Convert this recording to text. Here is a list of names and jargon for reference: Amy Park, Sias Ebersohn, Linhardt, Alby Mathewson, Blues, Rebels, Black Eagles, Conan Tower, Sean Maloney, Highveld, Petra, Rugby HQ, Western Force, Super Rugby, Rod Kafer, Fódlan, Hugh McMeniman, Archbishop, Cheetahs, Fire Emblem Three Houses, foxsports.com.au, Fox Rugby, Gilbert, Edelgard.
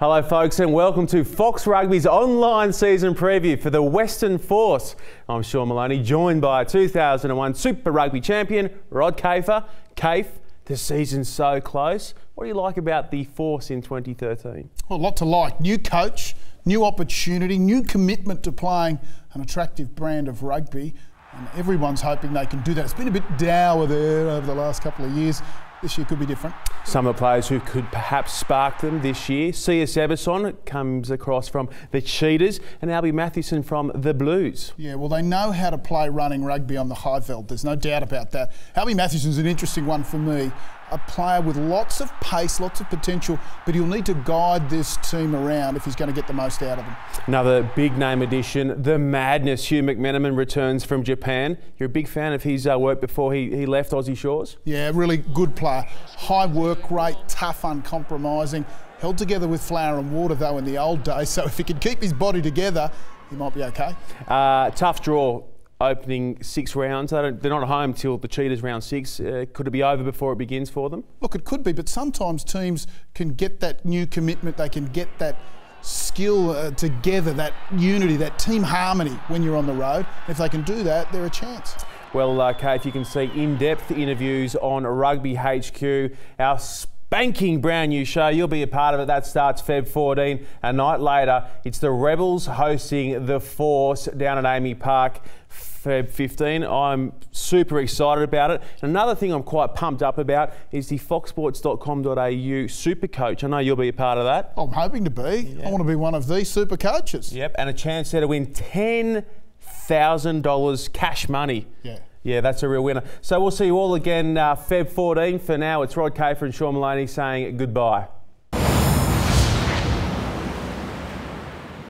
Hello folks and welcome to Fox Rugby's online season preview for the Western Force. I'm Sean Maloney, joined by 2001 Super Rugby champion Rod Kafer. Kafe, the season's so close. What do you like about the Force in 2013? Well, a lot to like. New coach, new opportunity, new commitment to playing an attractive brand of rugby, and everyone's hoping they can do that. It's been a bit dour there over the last couple of years. This year could be different. Some of the players who could perhaps spark them this year. Sias Ebersohn comes across from the Cheetahs and Alby Mathewson from the Blues. Yeah, well, they know how to play running rugby on the Highveld. There's no doubt about that. Alby Mathewson's an interesting one for me. A player with lots of pace, lots of potential, but he'll need to guide this team around if he's going to get the most out of them. Another big name addition, the madness. Hugh McMeniman returns from Japan. You're a big fan of his work before he left Aussie shores? Yeah, really good player. High work rate, tough, uncompromising. Held together with flour and water, though, in the old days. So if he could keep his body together, he might be okay. Tough draw. Opening six rounds. They're not home till the Cheetahs round six. Could it be over before it begins for them? Look, it could be, but sometimes teams can get that new commitment, they can get that skill together, that unity, that team harmony when you're on the road. If they can do that, they're a chance. Well, Kate, you can see in-depth interviews on Rugby HQ, our spanking brand new show. You'll be a part of it. That starts Feb 14. A night later, it's the Rebels hosting the Force down at Amy Park. Feb 15. I'm super excited about it. Another thing I'm quite pumped up about is the foxsports.com.au Super Coach. I know you'll be a part of that. I'm hoping to be. Yeah. I want to be one of the super coaches. Yep, and a chance there to win $10,000 cash money. Yeah. Yeah, that's a real winner. So we'll see you all again Feb 14. For now, it's Rod Kafer and Sean Maloney saying goodbye.